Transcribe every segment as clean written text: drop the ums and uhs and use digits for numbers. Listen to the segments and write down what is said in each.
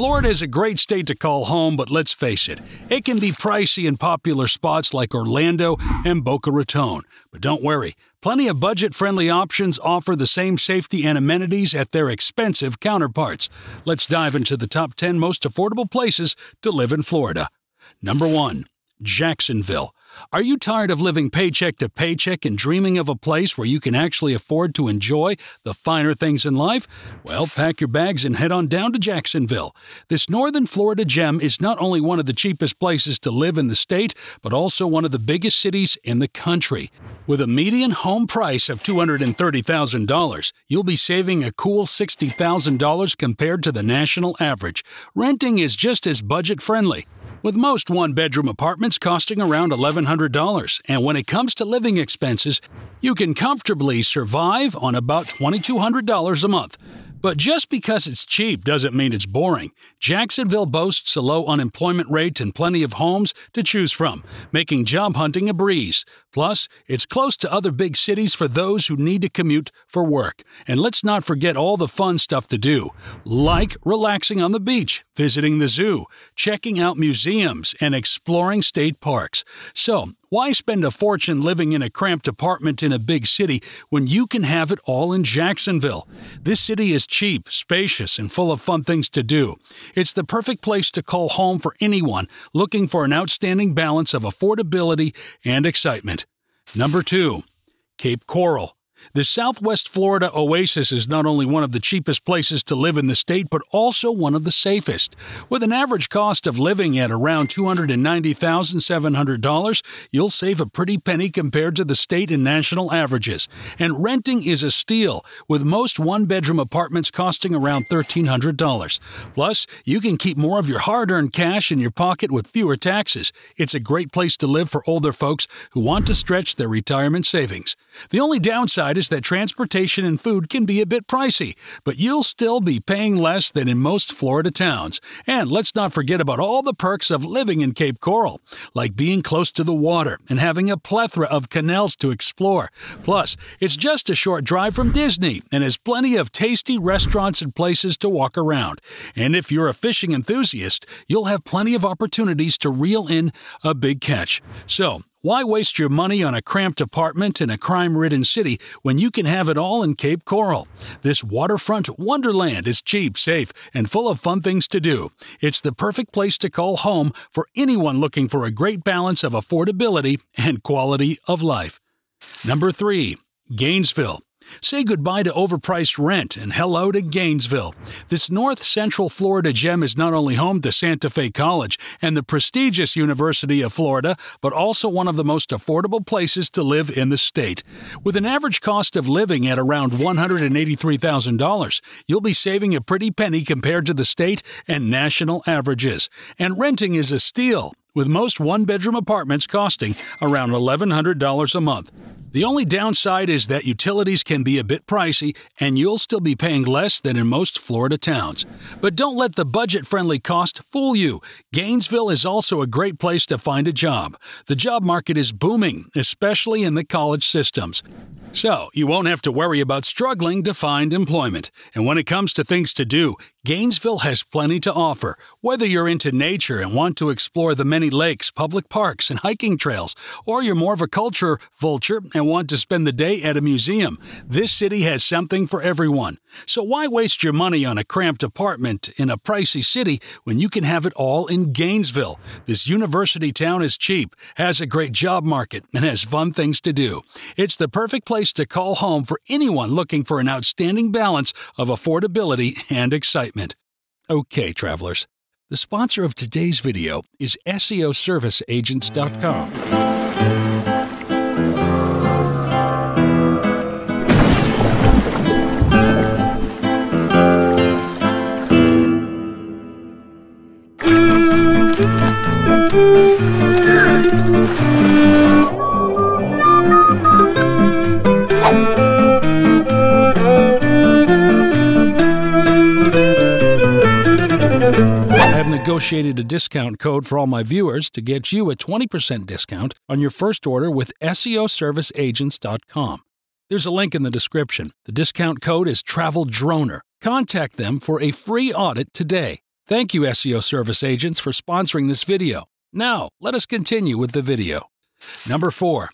Florida is a great state to call home, but let's face it, it can be pricey in popular spots like Orlando and Boca Raton. But don't worry, plenty of budget-friendly options offer the same safety and amenities at their expensive counterparts. Let's dive into the top 10 most affordable places to live in Florida. Number 1. Jacksonville. Are you tired of living paycheck to paycheck and dreaming of a place where you can actually afford to enjoy the finer things in life? Well, pack your bags and head on down to Jacksonville. This northern Florida gem is not only one of the cheapest places to live in the state, but also one of the biggest cities in the country. With a median home price of $230,000, you'll be saving a cool $60,000 compared to the national average. Renting is just as budget-friendly, with most one-bedroom apartments costing around $1,100. And when it comes to living expenses, you can comfortably survive on about $2,200 a month. But just because it's cheap doesn't mean it's boring. Jacksonville boasts a low unemployment rate and plenty of homes to choose from, making job hunting a breeze. Plus, it's close to other big cities for those who need to commute for work. And let's not forget all the fun stuff to do, like relaxing on the beach, visiting the zoo, checking out museums, and exploring state parks. So, why spend a fortune living in a cramped apartment in a big city when you can have it all in Jacksonville? This city is cheap, spacious, and full of fun things to do. It's the perfect place to call home for anyone looking for an outstanding balance of affordability and excitement. Number 2. Cape Coral. The Southwest Florida oasis is not only one of the cheapest places to live in the state, but also one of the safest. With an average cost of living at around $290,700, you'll save a pretty penny compared to the state and national averages. And renting is a steal, with most one-bedroom apartments costing around $1,300. Plus, you can keep more of your hard-earned cash in your pocket with fewer taxes. It's a great place to live for older folks who want to stretch their retirement savings. The only downside is that transportation and food can be a bit pricey, but you'll still be paying less than in most Florida towns. And let's not forget about all the perks of living in Cape Coral, like being close to the water and having a plethora of canals to explore. Plus, it's just a short drive from Disney and has plenty of tasty restaurants and places to walk around. And if you're a fishing enthusiast, you'll have plenty of opportunities to reel in a big catch. So, why waste your money on a cramped apartment in a crime-ridden city when you can have it all in Cape Coral? This waterfront wonderland is cheap, safe, and full of fun things to do. It's the perfect place to call home for anyone looking for a great balance of affordability and quality of life. Number 3. Gainesville. Say goodbye to overpriced rent and hello to Gainesville. This north-central Florida gem is not only home to Santa Fe College and the prestigious University of Florida, but also one of the most affordable places to live in the state. With an average cost of living at around $183,000, you'll be saving a pretty penny compared to the state and national averages. And renting is a steal, with most one-bedroom apartments costing around $1,100 a month. The only downside is that utilities can be a bit pricey, and you'll still be paying less than in most Florida towns. But don't let the budget-friendly cost fool you. Gainesville is also a great place to find a job. The job market is booming, especially in the college systems. So, you won't have to worry about struggling to find employment. And when it comes to things to do, Gainesville has plenty to offer. Whether you're into nature and want to explore the many lakes, public parks, and hiking trails, or you're more of a culture vulture and want to spend the day at a museum, this city has something for everyone. So why waste your money on a cramped apartment in a pricey city when you can have it all in Gainesville? This university town is cheap, has a great job market, and has fun things to do. It's the perfect place to call home for anyone looking for an outstanding balance of affordability and excitement. Okay, travelers, the sponsor of today's video is SEOServiceAgents.com. Negotiated a discount code for all my viewers to get you a 20% discount on your first order with SEOServiceAgents.com. There's a link in the description. The discount code is TravelDroner. Contact them for a free audit today. Thank you, SEO Service Agents, for sponsoring this video. Now, let us continue with the video. Number 4.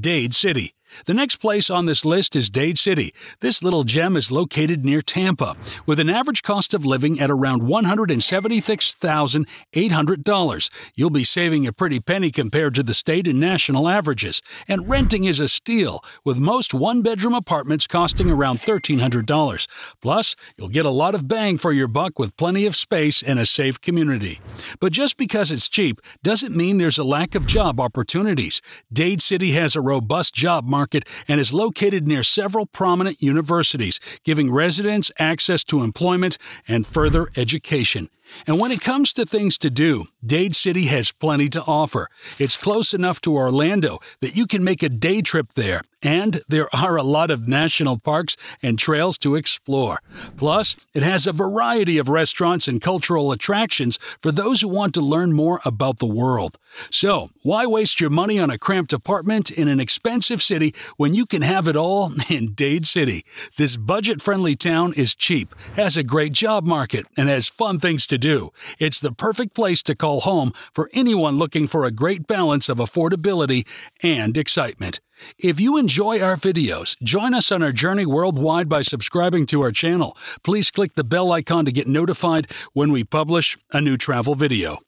Dade City. The next place on this list is Dade City. This little gem is located near Tampa, with an average cost of living at around $176,800. You'll be saving a pretty penny compared to the state and national averages, and renting is a steal, with most one-bedroom apartments costing around $1,300. Plus, you'll get a lot of bang for your buck with plenty of space and a safe community. But just because it's cheap doesn't mean there's a lack of job opportunities. Dade City has a robust job market and is located near several prominent universities, giving residents access to employment and further education. And when it comes to things to do, Dade City has plenty to offer. It's close enough to Orlando that you can make a day trip there, and there are a lot of national parks and trails to explore. Plus, it has a variety of restaurants and cultural attractions for those who want to learn more about the world. So, why waste your money on a cramped apartment in an expensive city when you can have it all in Dade City? This budget-friendly town is cheap, has a great job market, and has fun things to do. It's the perfect place to call home for anyone looking for a great balance of affordability and excitement. If you enjoy our videos, join us on our journey worldwide by subscribing to our channel. Please click the bell icon to get notified when we publish a new travel video.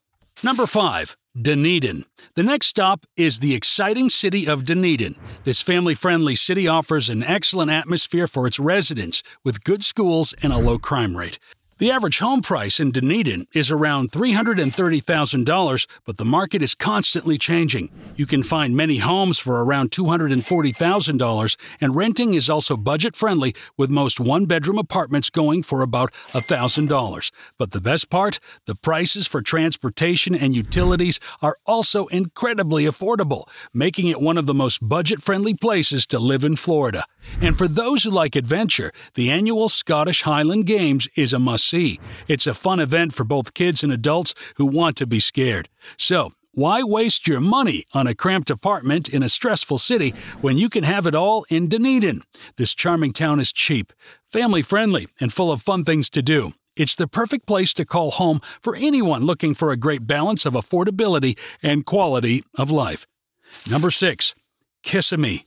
Number 5. Dunedin. The next stop is the exciting city of Dunedin. This family-friendly city offers an excellent atmosphere for its residents, with good schools and a low crime rate. The average home price in Dunedin is around $330,000, but the market is constantly changing. You can find many homes for around $240,000, and renting is also budget-friendly, with most one-bedroom apartments going for about $1,000. But the best part? The prices for transportation and utilities are also incredibly affordable, making it one of the most budget-friendly places to live in Florida. And for those who like adventure, the annual Scottish Highland Games is a must-see. It's a fun event for both kids and adults who want to be scared. So, why waste your money on a cramped apartment in a stressful city when you can have it all in Dunedin? This charming town is cheap, family-friendly, and full of fun things to do. It's the perfect place to call home for anyone looking for a great balance of affordability and quality of life. Number 6. Kissimmee.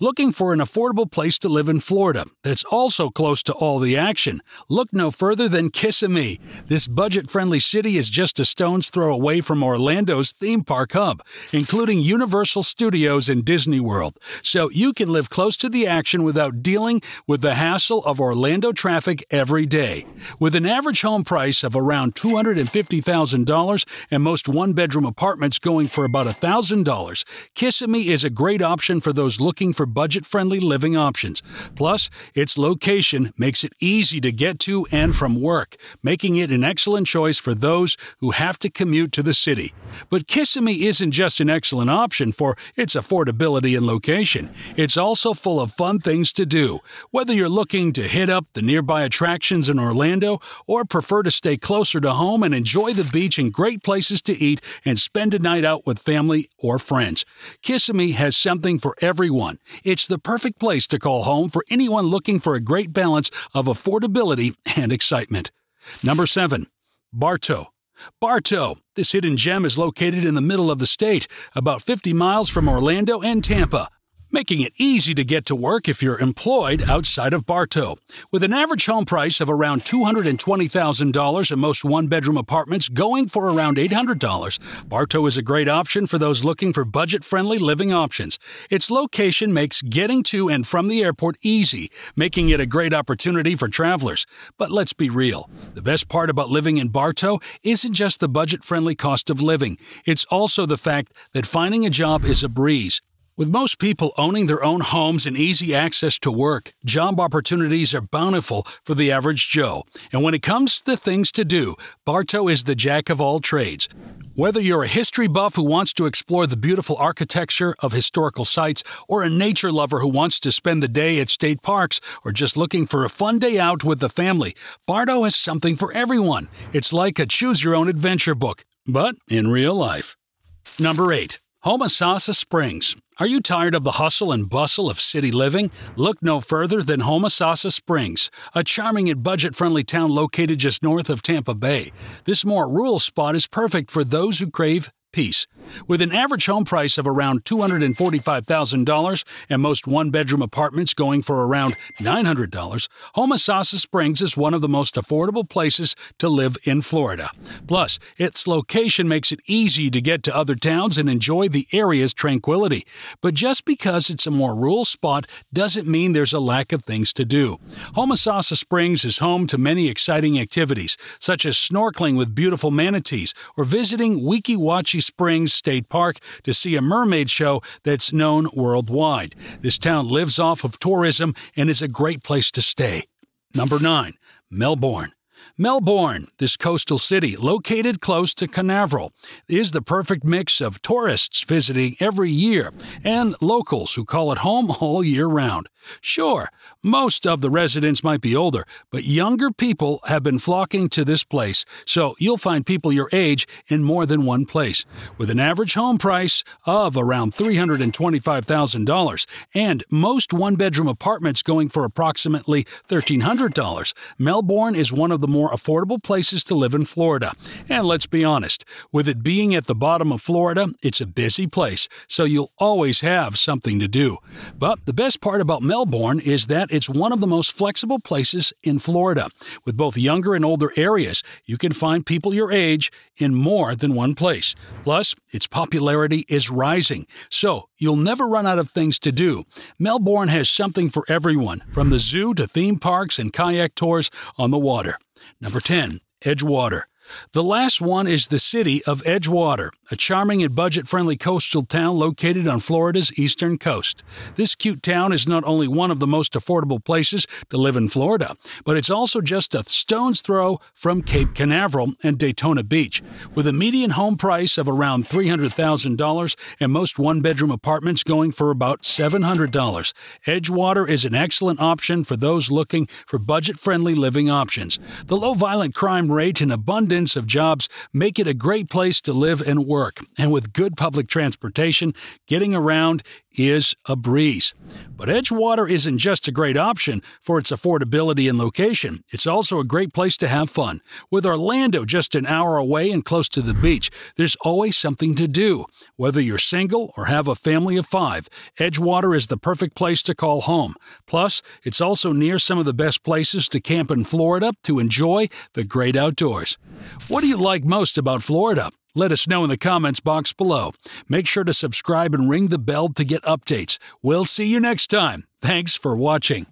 Looking for an affordable place to live in Florida that's also close to all the action? Look no further than Kissimmee. This budget-friendly city is just a stone's throw away from Orlando's theme park hub, including Universal Studios and Disney World. So you can live close to the action without dealing with the hassle of Orlando traffic every day. With an average home price of around $250,000 and most one-bedroom apartments going for about $1,000, Kissimmee is a great option for those looking for budget-friendly living options. Plus, its location makes it easy to get to and from work, making it an excellent choice for those who have to commute to the city. But Kissimmee isn't just an excellent option for its affordability and location. It's also full of fun things to do. Whether you're looking to hit up the nearby attractions in Orlando or prefer to stay closer to home and enjoy the beach and great places to eat and spend a night out with family or friends, Kissimmee has something for everyone. It's the perfect place to call home for anyone looking for a great balance of affordability and excitement. Number 7. Bartow. Bartow. This hidden gem is located in the middle of the state, about 50 miles from Orlando and Tampa, making it easy to get to work if you're employed outside of Bartow. With an average home price of around $220,000 and most one-bedroom apartments going for around $800, Bartow is a great option for those looking for budget-friendly living options. Its location makes getting to and from the airport easy, making it a great opportunity for travelers. But let's be real. The best part about living in Bartow isn't just the budget-friendly cost of living. It's also the fact that finding a job is a breeze. With most people owning their own homes and easy access to work, job opportunities are bountiful for the average Joe. And when it comes to things to do, Bartow is the jack of all trades. Whether you're a history buff who wants to explore the beautiful architecture of historical sites, or a nature lover who wants to spend the day at state parks, or just looking for a fun day out with the family, Bartow has something for everyone. It's like a choose-your-own-adventure book, but in real life. Number 8. Homosassa Springs. Are you tired of the hustle and bustle of city living? Look no further than Homosassa Springs, a charming and budget-friendly town located just north of Tampa Bay. This more rural spot is perfect for those who crave peace. With an average home price of around $245,000 and most one-bedroom apartments going for around $900, Homosassa Springs is one of the most affordable places to live in Florida. Plus, its location makes it easy to get to other towns and enjoy the area's tranquility. But just because it's a more rural spot doesn't mean there's a lack of things to do. Homosassa Springs is home to many exciting activities, such as snorkeling with beautiful manatees or visiting Weeki Wachee Springs State Park to see a mermaid show that's known worldwide. This town lives off of tourism and is a great place to stay. Number 9. Melbourne. Melbourne, this coastal city located close to Canaveral, is the perfect mix of tourists visiting every year and locals who call it home all year round. Sure, most of the residents might be older, but younger people have been flocking to this place, so you'll find people your age in more than one place. With an average home price of around $325,000 and most one-bedroom apartments going for approximately $1,300, Melbourne is one of the more affordable places to live in Florida. And let's be honest, with it being at the bottom of Florida, it's a busy place, so you'll always have something to do. But the best part about Melbourne is that it's one of the most flexible places in Florida. With both younger and older areas, you can find people your age in more than one place. Plus, its popularity is rising, so you'll never run out of things to do. Melbourne has something for everyone, from the zoo to theme parks and kayak tours on the water. Number 10. Edgewater. The last one is the city of Edgewater, a charming and budget-friendly coastal town located on Florida's eastern coast. This cute town is not only one of the most affordable places to live in Florida, but it's also just a stone's throw from Cape Canaveral and Daytona Beach. With a median home price of around $300,000 and most one-bedroom apartments going for about $700, Edgewater is an excellent option for those looking for budget-friendly living options. The low violent crime rate and abundance of jobs make it a great place to live and work. And with good public transportation, getting around is a breeze. But Edgewater isn't just a great option for its affordability and location. It's also a great place to have fun. With Orlando just an hour away and close to the beach, there's always something to do. Whether you're single or have a family of 5, Edgewater is the perfect place to call home. Plus, it's also near some of the best places to camp in Florida to enjoy the great outdoors. What do you like most about Florida? Let us know in the comments box below. Make sure to subscribe and ring the bell to get updates. We'll see you next time. Thanks for watching.